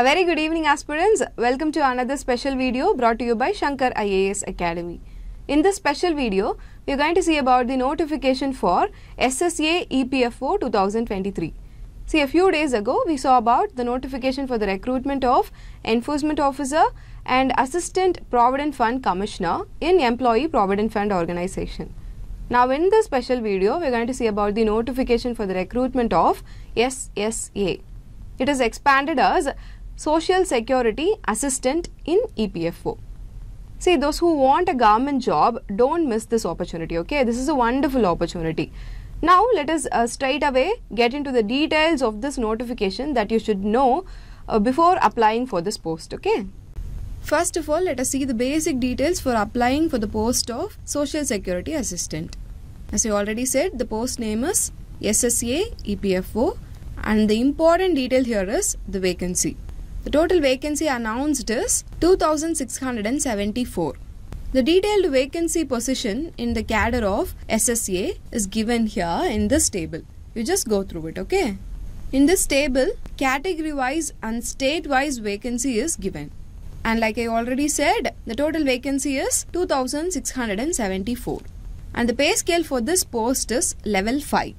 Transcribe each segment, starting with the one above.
A very good evening, aspirants. Welcome to another special video brought to you by Shankar IAS Academy. In this special video, we are going to see about the notification for SSA EPFO 2023. See, a few days ago, we saw about the notification for the recruitment of Enforcement Officer and Assistant Provident Fund Commissioner in Employee Provident Fund Organization. Now, in this special video, we are going to see about the notification for the recruitment of SSA. It is expanded as Social Security Assistant in EPFO. See, those who want a government job, don't miss this opportunity, okay? This is a wonderful opportunity. Now, let us straight away get into the details of this notification that you should know before applying for this post, okay? First of all, let us see the basic details for applying for the post of Social Security Assistant. As I already said, the post name is SSA EPFO and the important detail here is the vacancy. The total vacancy announced is 2,674. The detailed vacancy position in the cadre of SSA is given here in this table. You just go through it, okay? In this table, category-wise and state-wise vacancy is given. And like I already said, the total vacancy is 2,674. And the pay scale for this post is level 5.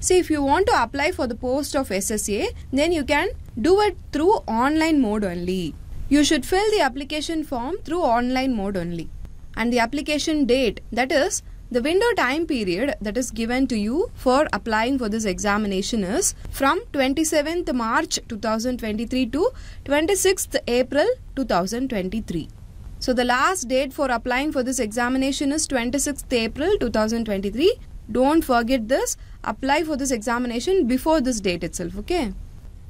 See, if you want to apply for the post of SSA, then you can do it through online mode only. You should fill the application form through online mode only. And the application date, that is, the window time period that is given to you for applying for this examination is from 27th March 2023 to 26th April 2023. So, the last date for applying for this examination is 26th April 2023. Don't forget this. Apply for this examination before this date itself, okay?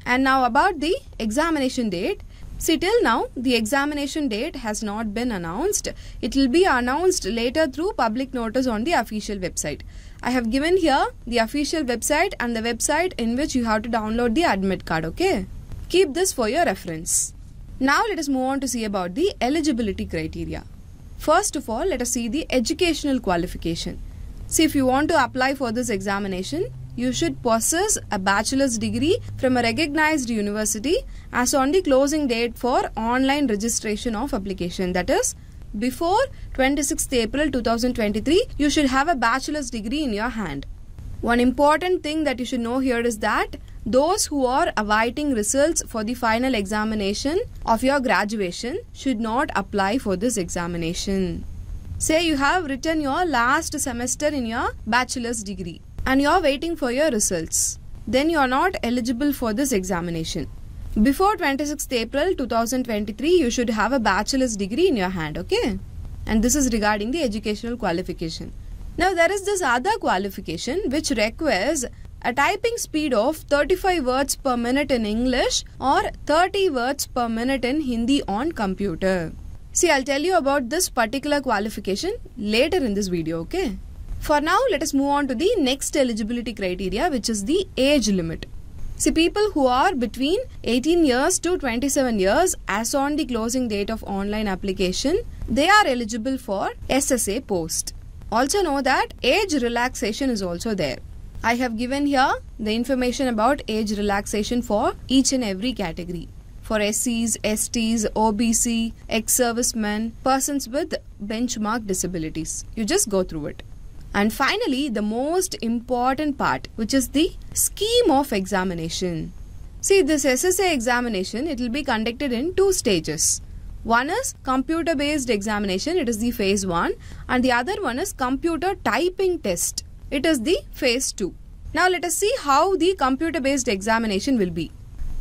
And now about the examination date. See, till now, the examination date has not been announced. It will be announced later through public notice on the official website. I have given here the official website and the website in which you have to download the admit card, okay? Keep this for your reference. Now, let us move on to see about the eligibility criteria. First of all, let us see the educational qualification. See, if you want to apply for this examination, you should possess a bachelor's degree from a recognized university as on the closing date for online registration of application. That is, before 26th April 2023, you should have a bachelor's degree in your hand. One important thing that you should know here is that those who are awaiting results for the final examination of your graduation should not apply for this examination. Say you have written your last semester in your bachelor's degree and you are waiting for your results, then you are not eligible for this examination. Before 26th April 2023, you should have a bachelor's degree in your hand, okay? And this is regarding the educational qualification. Now, there is this other qualification which requires a typing speed of 35 words per minute in English or 30 words per minute in Hindi on computer. See, I'll tell you about this particular qualification later in this video, okay? For now, let us move on to the next eligibility criteria, which is the age limit. See, people who are between 18 years to 27 years as on the closing date of online application, they are eligible for SSA post. Also know that age relaxation is also there. I have given here the information about age relaxation for each and every category. For SCs, STs, OBC, ex-servicemen, persons with benchmark disabilities. You just go through it. And finally, the most important part, which is the scheme of examination. See, this SSA examination, it will be conducted in two stages. One is computer-based examination, it is the phase 1. And the other one is computer typing test, it is the phase 2. Now, let us see how the computer-based examination will be.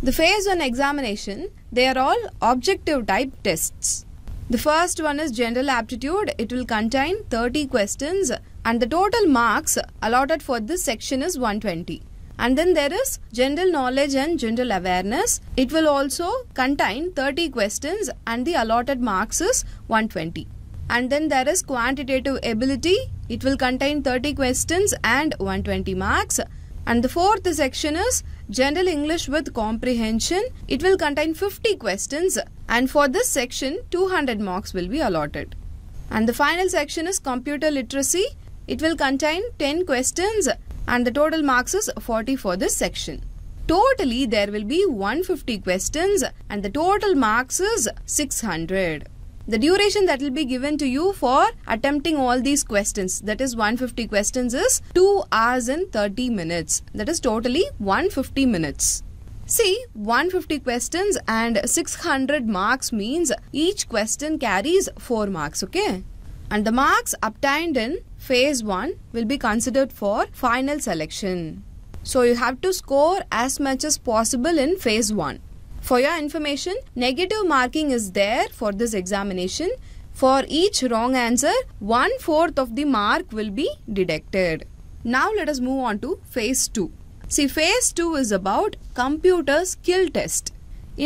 The phase 1 examination, they are all objective type tests. The first one is general aptitude, it will contain 30 questions. And the total marks allotted for this section is 120. And then there is general knowledge and general awareness. It will also contain 30 questions and the allotted marks is 120. And then there is quantitative ability. It will contain 30 questions and 120 marks. And the fourth section is general English with comprehension. It will contain 50 questions. And for this section, 200 marks will be allotted. And the final section is computer literacy. It will contain 10 questions and the total marks is 40 for this section. Totally, there will be 150 questions and the total marks is 600. The duration that will be given to you for attempting all these questions, that is 150 questions, is 2 hours and 30 minutes. That is totally 150 minutes. See, 150 questions and 600 marks means each question carries 4 marks, okay? And the marks obtained in phase 1 will be considered for final selection. So you have to score as much as possible in phase 1. For your information, negative marking is there for this examination. For each wrong answer, 1/4 of the mark will be deducted. Now let us move on to phase 2. See, phase 2 is about computer skill test.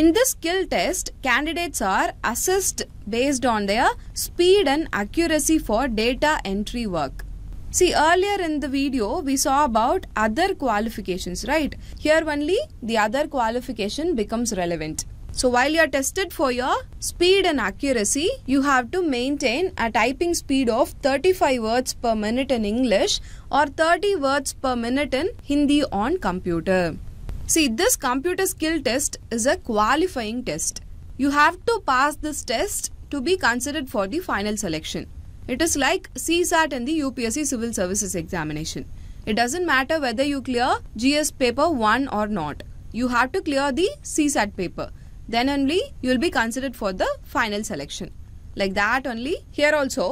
In this skill test, candidates are assessed based on their speed and accuracy for data entry work. See, earlier in the video, we saw about other qualifications, right? Here only the other qualification becomes relevant. So, while you are tested for your speed and accuracy, you have to maintain a typing speed of 35 words per minute in English or 30 words per minute in Hindi on computer. See, this computer skill test is a qualifying test. You have to pass this test to be considered for the final selection. It is like CSAT and the UPSC Civil Services examination. It doesn't matter whether you clear GS paper 1 or not. You have to clear the CSAT paper. Then only you will be considered for the final selection. Like that only, here also,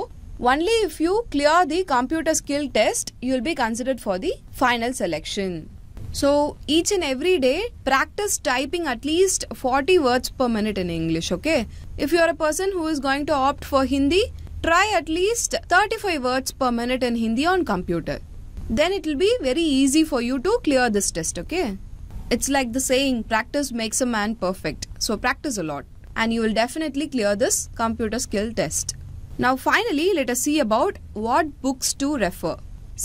only if you clear the computer skill test, you will be considered for the final selection. So, each and every day, practice typing at least 40 words per minute in English, okay? If you are a person who is going to opt for Hindi, try at least 35 words per minute in Hindi on computer. Then it will be very easy for you to clear this test, okay? It's like the saying, practice makes a man perfect. So practice a lot and you will definitely clear this computer skill test. Now finally, let us see about what books to refer.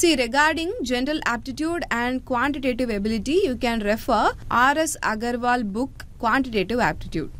See, regarding general aptitude and quantitative ability, you can refer R.S. Agarwal book, Quantitative Aptitude.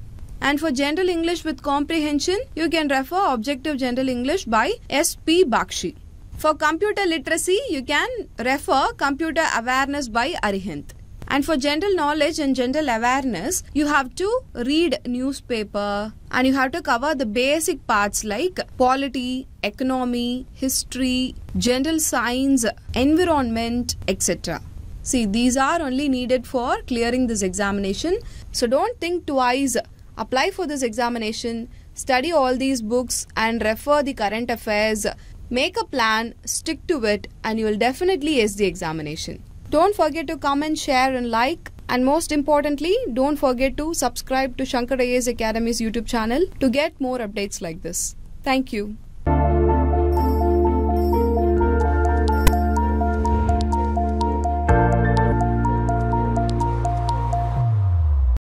And for General English with Comprehension, you can refer Objective General English by S.P. Bakshi. For Computer Literacy, you can refer Computer Awareness by Arihant. And for General Knowledge and General Awareness, you have to read newspaper and you have to cover the basic parts like polity, economy, history, general science, environment, etc. See, these are only needed for clearing this examination. So don't think twice. Apply for this examination, study all these books and refer the current affairs, make a plan, stick to it and you will definitely ace the examination. Don't forget to comment, share and like, and most importantly, don't forget to subscribe to Shankar IAS Academy's YouTube channel to get more updates like this. Thank you.